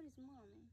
Where is mommy?